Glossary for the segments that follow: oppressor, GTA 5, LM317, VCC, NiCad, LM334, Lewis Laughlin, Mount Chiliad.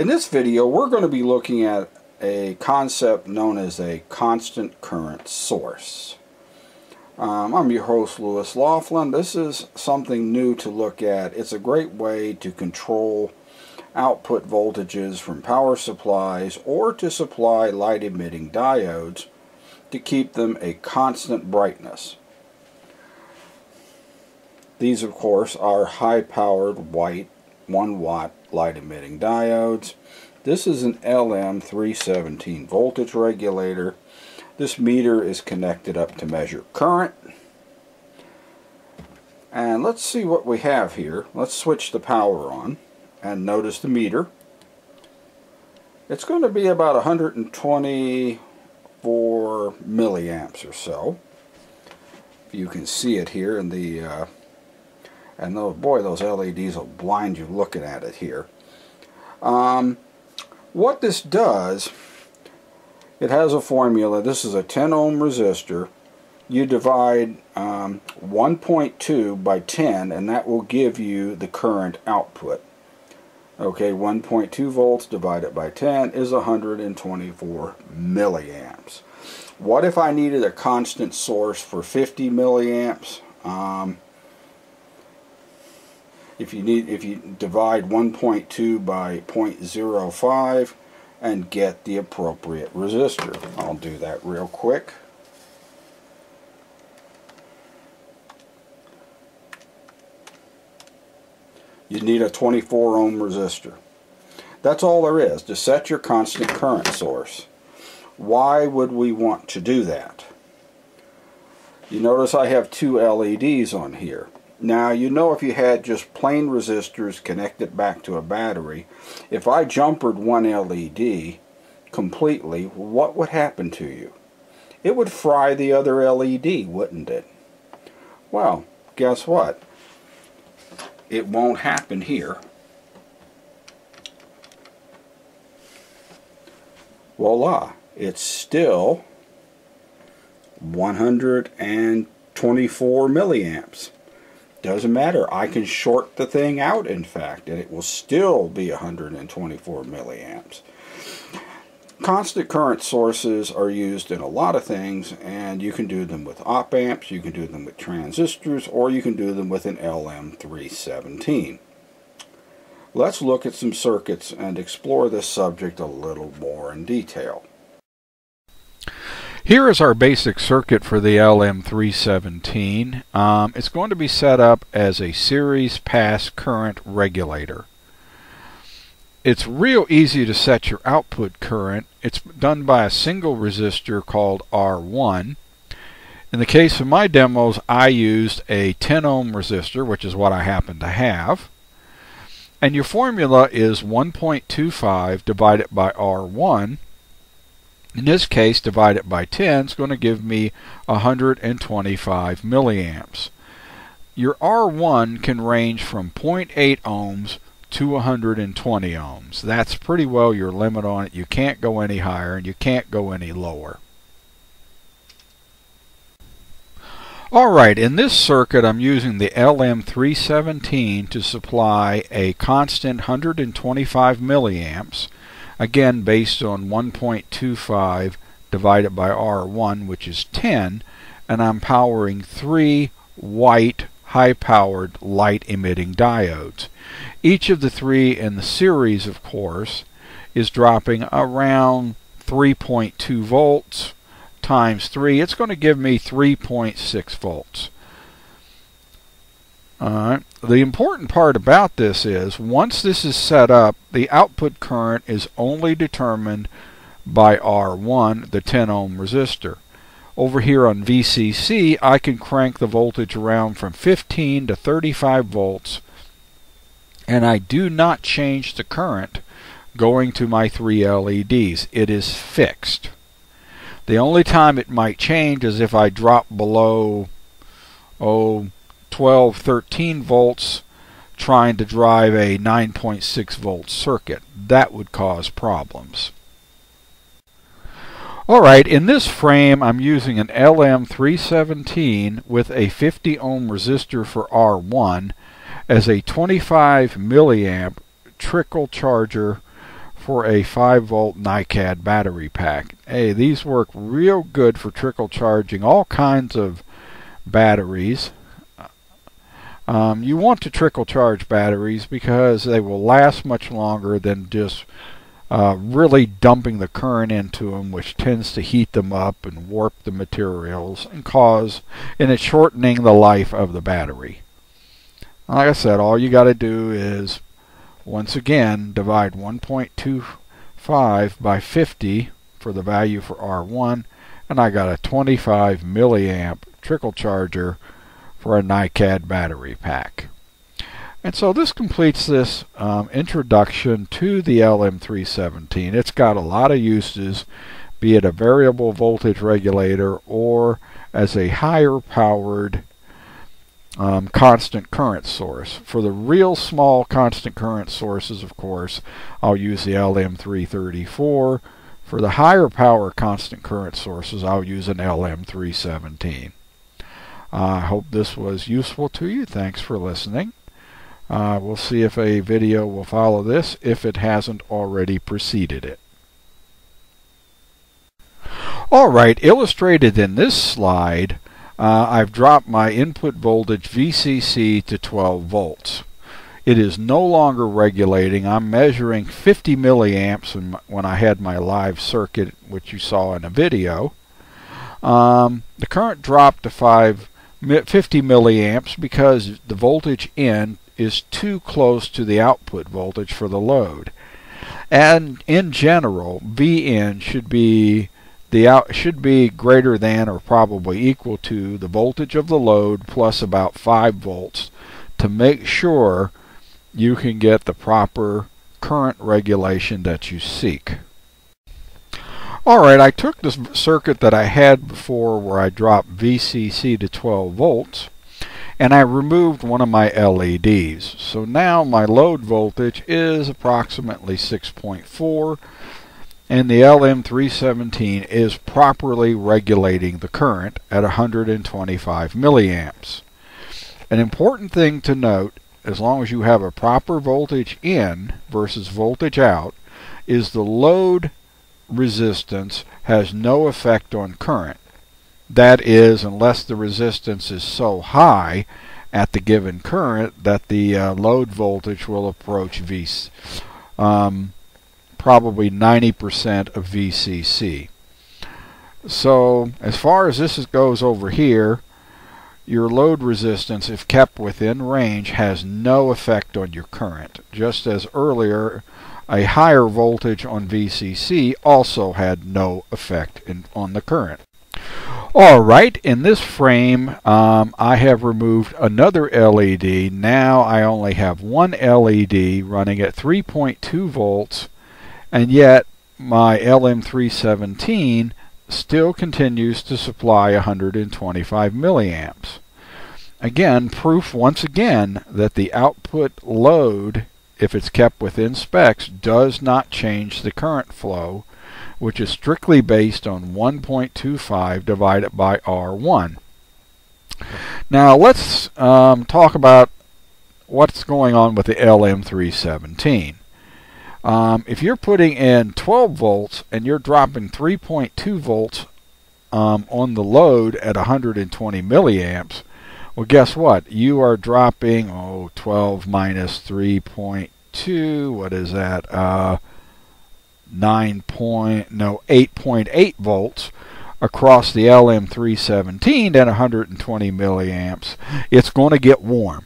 In this video, we're going to be looking at a concept known as a constant current source. I'm your host, Lewis Laughlin. This is something new to look at. It's a great way to control output voltages from power supplies or to supply light-emitting diodes to keep them a constant brightness. These, of course, are high-powered white 1-watt light-emitting diodes. This is an LM317 voltage regulator. This meter is connected up to measure current. And let's see what we have here. Let's switch the power on and notice the meter. It's going to be about 124 milliamps or so. You can see it here in the and oh boy, those LEDs will blind you looking at it here. What this does, it has a formula. This is a 10 ohm resistor. You divide 1.2 by 10 and that will give you the current output. Okay, 1.2 volts divided by 10 is 124 milliamps. What if I needed a constant source for 50 milliamps? If you divide 1.2 by 0.05 and get the appropriate resistor. I'll do that real quick. You need a 24 ohm resistor. That's all there is to set your constant current source. Why would we want to do that? You notice I have two LEDs on here. Now, you know, if you had just plain resistors connected back to a battery, if I jumpered one LED completely, what would happen to you? It would fry the other LED, wouldn't it? Well, guess what? It won't happen here. Voila, it's still 124 milliamps. Doesn't matter, I can short the thing out, in fact, and it will still be 124 milliamps. Constant current sources are used in a lot of things, and you can do them with op amps, you can do them with transistors, or you can do them with an LM317. Let's look at some circuits and explore this subject a little more in detail. Here is our basic circuit for the LM317. It's going to be set up as a series pass current regulator. It's real easy to set your output current. It's done by a single resistor called R1. In the case of my demos, I used a 10 ohm resistor, which is what I happen to have. And your formula is 1.25 divided by R1. In this case, divided by 10 is going to give me 125 milliamps. Your R1 can range from 0.8 ohms to 120 ohms. That's pretty well your limit on it. You can't go any higher and you can't go any lower. Alright, in this circuit I'm using the LM317 to supply a constant 125 milliamps. Again, based on 1.25 divided by R1, which is 10, and I'm powering 3 white high-powered light-emitting diodes. Each of the 3 in the series, of course, is dropping around 3.2 volts times 3. It's going to give me 3.6 volts. The important part about this is once this is set up, the output current is only determined by R1, the 10 ohm resistor. Over here on VCC, I can crank the voltage around from 15 to 35 volts, and I do not change the current going to my 3 LEDs. It is fixed. The only time it might change is if I drop below, 12, 13 volts trying to drive a 9.6 volt circuit. That would cause problems. Alright, in this frame I'm using an LM317 with a 50 ohm resistor for R1 as a 25 milliamp trickle charger for a 5-volt NiCad battery pack. Hey, these work real good for trickle charging all kinds of batteries. You want to trickle charge batteries because they will last much longer than just really dumping the current into them, which tends to heat them up and warp the materials and it's shortening the life of the battery. Like I said, all you got to do is, once again, divide 1.25 by 50 for the value for R1, and I got a 25 milliamp trickle charger for a NiCad battery pack. And so this completes this introduction to the LM317. It's got a lot of uses, be it a variable voltage regulator or as a higher powered constant current source. For the real small constant current sources, of course, I'll use the LM334. For the higher power constant current sources, I'll use an LM317. I hope this was useful to you. Thanks for listening. We'll see if a video will follow this, if it hasn't already preceded it. Alright, illustrated in this slide, I've dropped my input voltage VCC to 12 volts. It is no longer regulating. I'm measuring 50 milliamps when I had my live circuit, which you saw in a video. The current dropped to 50 milliamps because the voltage in is too close to the output voltage for the load. And in general, VN should be greater than or probably equal to the voltage of the load plus about 5 volts to make sure you can get the proper current regulation that you seek. Alright, I took this circuit that I had before where I dropped VCC to 12 volts and I removed one of my LEDs. So now my load voltage is approximately 6.4 and the LM317 is properly regulating the current at 125 milliamps. An important thing to note, as long as you have a proper voltage in versus voltage out, is the load resistance has no effect on current. That is, unless the resistance is so high at the given current that the load voltage will approach probably 90% of VCC. So as far as this goes over here, your load resistance, if kept within range, has no effect on your current. Just as earlier, a higher voltage on VCC also had no effect on the current. Alright, in this frame I have removed another LED. Now I only have one LED running at 3.2 volts and yet my LM317 still continues to supply 125 milliamps. Again, proof once again that the output load, if it's kept within specs, does not change the current flow, which is strictly based on 1.25 divided by R1. Now let's talk about what's going on with the LM317. If you're putting in 12 volts and you're dropping 3.2 volts on the load at 120 milliamps, well, guess what? You are dropping, 12 minus 3.2, what is that? 8.8 volts across the LM317 at 120 milliamps. It's going to get warm.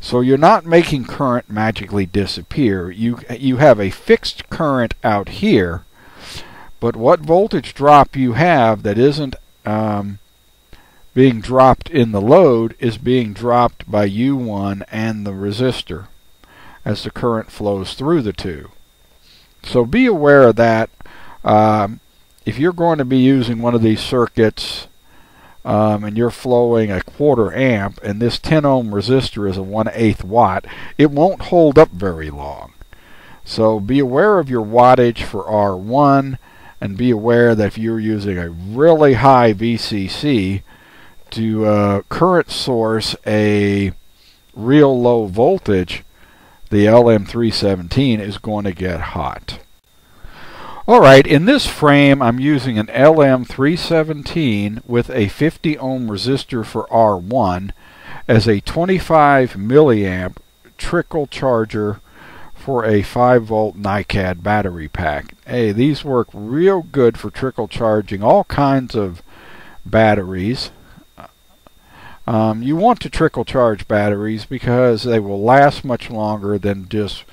So you're not making current magically disappear. You have a fixed current out here, but what voltage drop you have that isn't being dropped in the load is being dropped by U1 and the resistor as the current flows through the two. So be aware of that. If you're going to be using one of these circuits and you're flowing a 1/4 amp and this 10 ohm resistor is a 1/8 watt, it won't hold up very long. So be aware of your wattage for R1 and be aware that if you're using a really high VCC to current source a real low voltage, the LM317 is going to get hot. Alright, in this frame I'm using an LM317 with a 50 ohm resistor for R1 as a 25 milliamp trickle charger for a 5 volt NiCad battery pack. Hey, these work real good for trickle charging all kinds of batteries. You want to trickle charge batteries because they will last much longer than just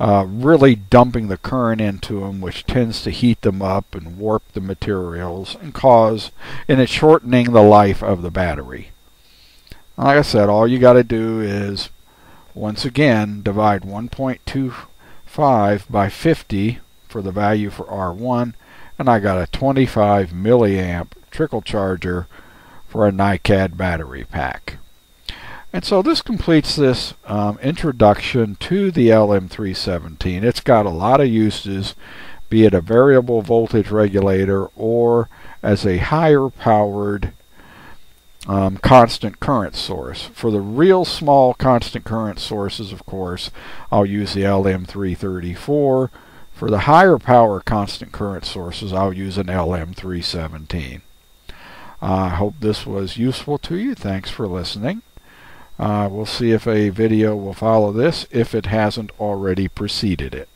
really dumping the current into them, which tends to heat them up and warp the materials and cause, and it's shortening the life of the battery. Like I said, all you got to do is once again divide 1.25 by 50 for the value for R1, and I got a 25 milliamp trickle charger for a NiCad battery pack. And so this completes this introduction to the LM317. It's got a lot of uses, be it a variable voltage regulator or as a higher powered constant current source. For the real small constant current sources, of course, I'll use the LM334. For the higher power constant current sources, I'll use an LM317. I hope this was useful to you. Thanks for listening. We'll see if a video will follow this, if it hasn't already preceded it.